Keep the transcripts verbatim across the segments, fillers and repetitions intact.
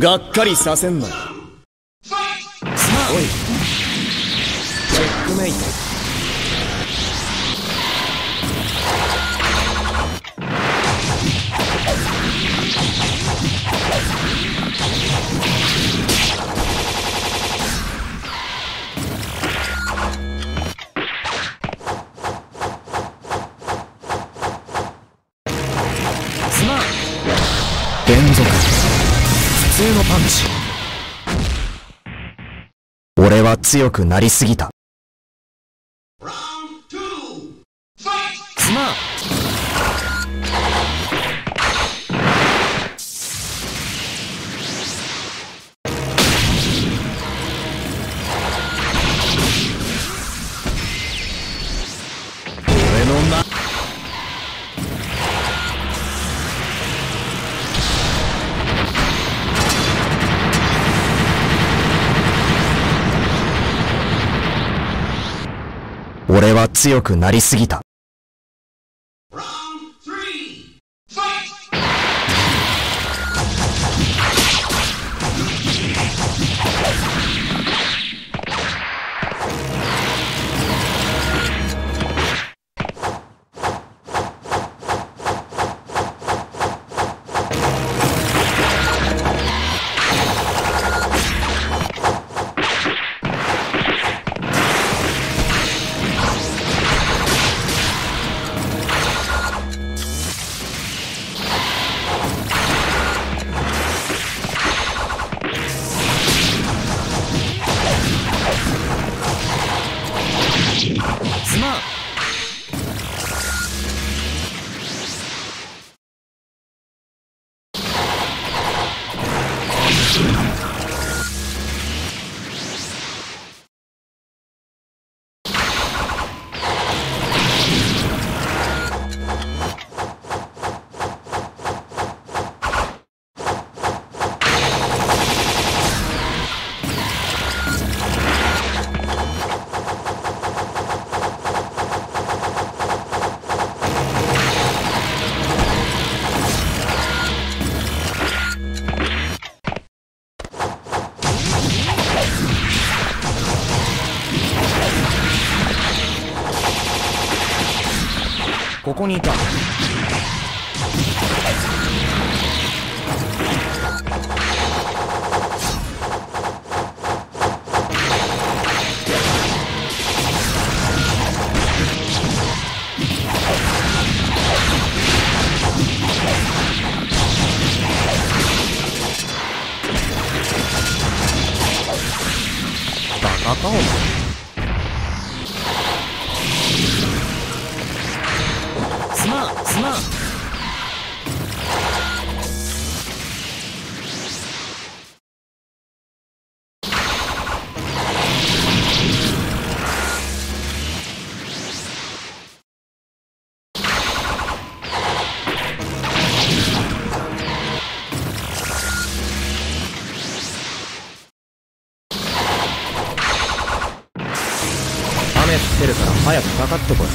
がっかりさせんな。さあ、おい。チェックメイト。俺は強くなりすぎた。俺は強くなりすぎた。ここにいた。バカかお前。雨降ってるから早くかかってこい。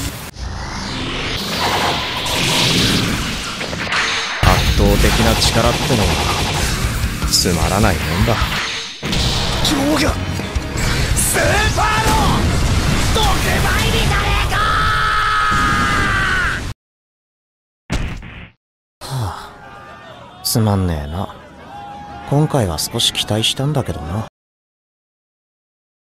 圧倒的な力ってのはつまらないもんだ。今日がスーパーの特売に誰か、はあ、つまんねえな。今回は少し期待したんだけどな。